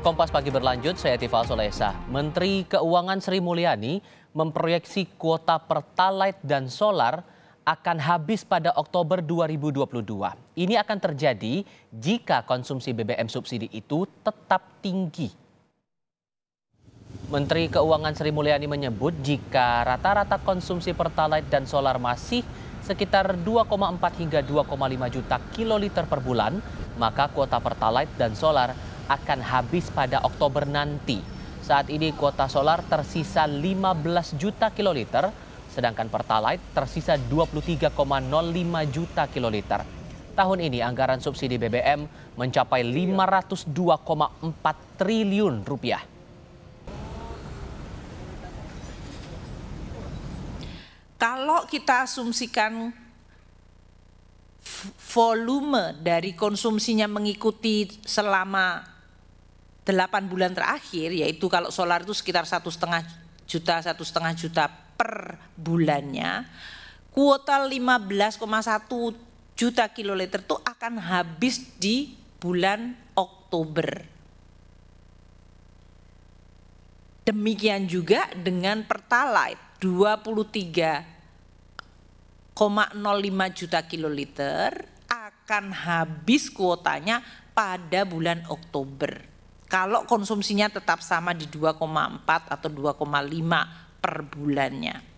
Kompas Pagi berlanjut, saya Tifa Solesa. Menteri Keuangan Sri Mulyani memproyeksi kuota Pertalite dan Solar akan habis pada Oktober 2022. Ini akan terjadi jika konsumsi BBM subsidi itu tetap tinggi. Menteri Keuangan Sri Mulyani menyebut jika rata-rata konsumsi Pertalite dan Solar masih sekitar 2,4 hingga 2,5 juta kiloliter per bulan, maka kuota Pertalite dan Solar akan habis pada Oktober nanti. Saat ini kuota solar tersisa 15 juta kiloliter, sedangkan Pertalite tersisa 23,05 juta kiloliter. Tahun ini anggaran subsidi BBM mencapai 502,4 triliun rupiah. Kalau kita asumsikan volume dari konsumsinya mengikuti selama 8 bulan terakhir, yaitu kalau solar itu sekitar 1,5 juta per bulannya, kuota 15,1 juta kiloliter itu akan habis di bulan Oktober. Demikian juga dengan Pertalite 23,05 juta kiloliter akan habis kuotanya pada bulan Oktober. Kalau konsumsinya tetap sama di 2,4 atau 2,5 per bulannya.